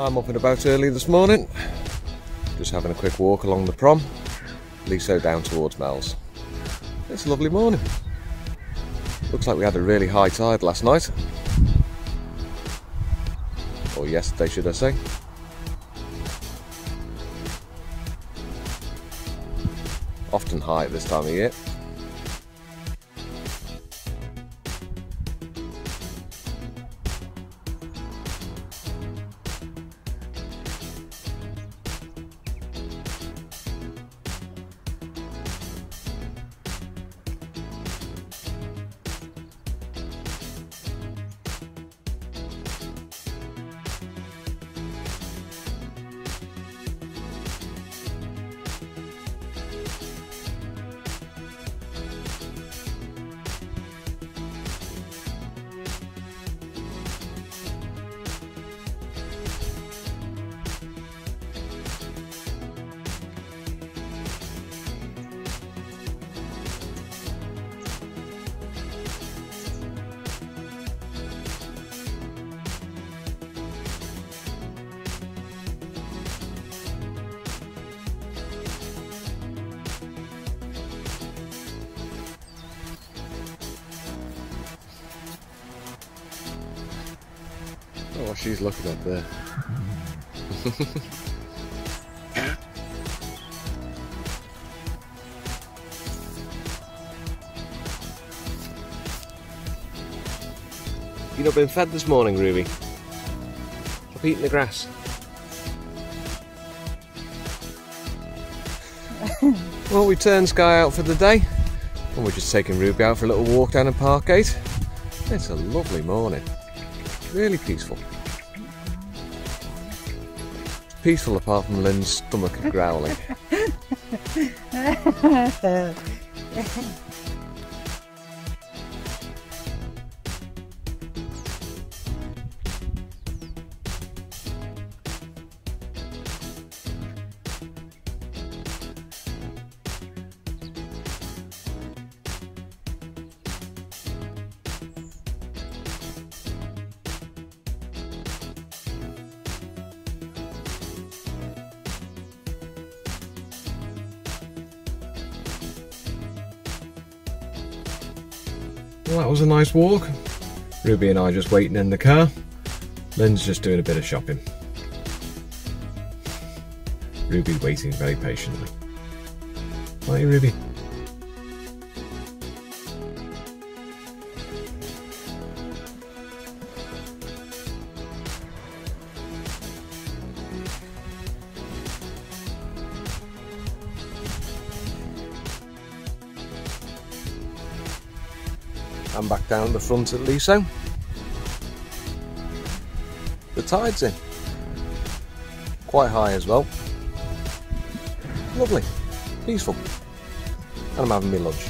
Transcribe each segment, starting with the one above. I'm up and about early this morning, just having a quick walk along the prom, Liso down towards Mel's. It's a lovely morning. Looks like we had a really high tide last night, or yesterday should I say. Often high at this time of year. Oh, what she's looking at there. You not been fed this morning, Ruby? Stop eating the grass. Well, we turned Skye out for the day, and we're just taking Ruby out for a little walk down in Parkgate. It's a lovely morning. Really peaceful. It's peaceful apart from Lynn's stomach growling. Well, that was a nice walk. Ruby and I just waiting in the car. Lynn's just doing a bit of shopping. Ruby waiting very patiently. Aren't you, Ruby? I'm back down the front at Liso. The tide's in. Quite high as well. Lovely. Peaceful. And I'm having my lunch.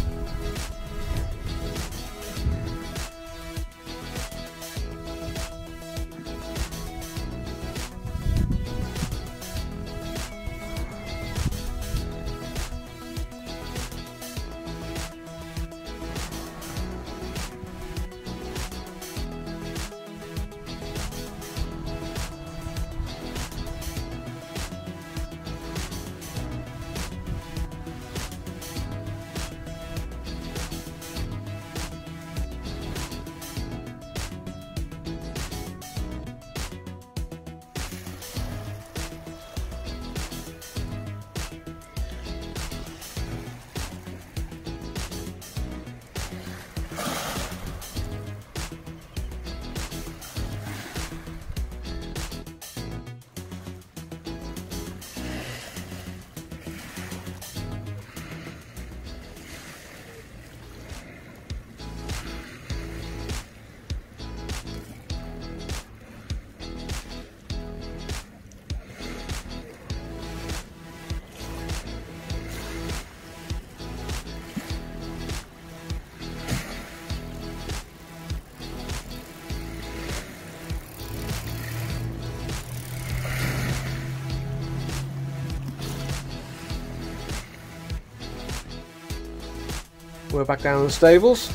We're back down in the stables.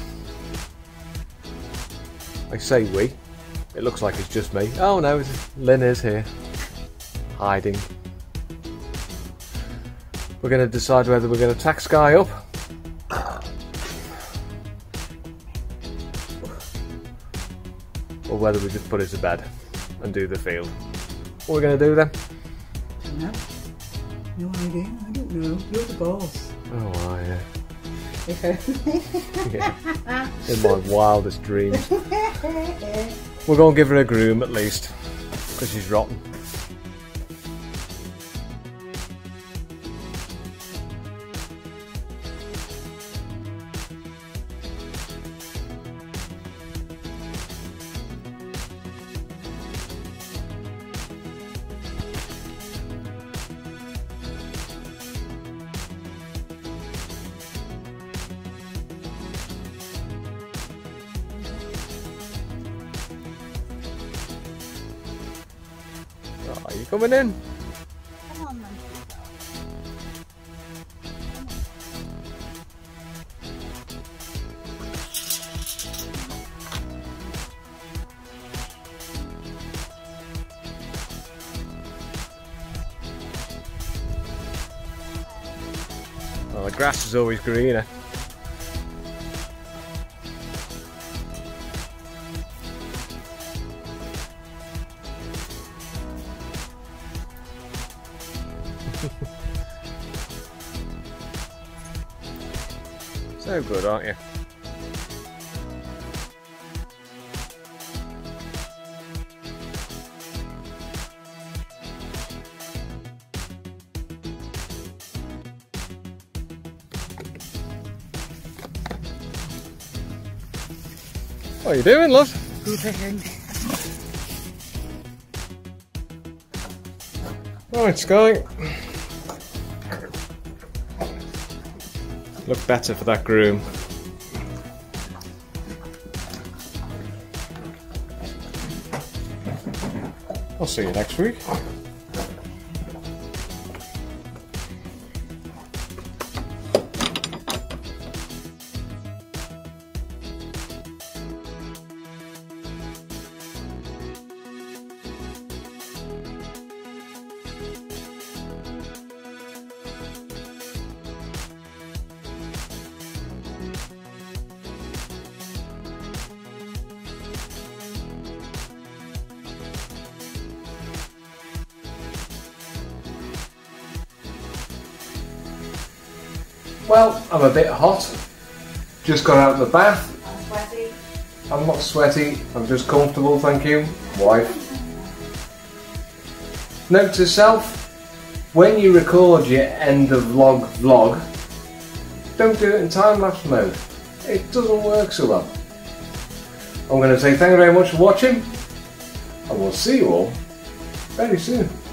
I say we. It looks like it's just me. Oh no, Lynn is here. hiding. We're going to decide whether we're going to attack Skye up. Or whether we just put it to bed and do the field. What are we going to do then? No idea. I don't know. You're the boss. Oh, I am. Yeah. In my wildest dreams. We're going to give her a groom at least, because she's rotten. Are you coming in? Come on, man. Well, the grass is always greener. So good, aren't you? What are you doing, love? Hoovering. Right, Skye. Look better for that groom. I'll see you next week. Well, I'm a bit hot, just got out of the bath. I'm sweaty. I'm not sweaty, I'm just comfortable, thank you, wife. Note to self, when you record your end of vlog, don't do it in time-lapse mode. It doesn't work so well. I'm going to say thank you very much for watching, and we'll see you all very soon.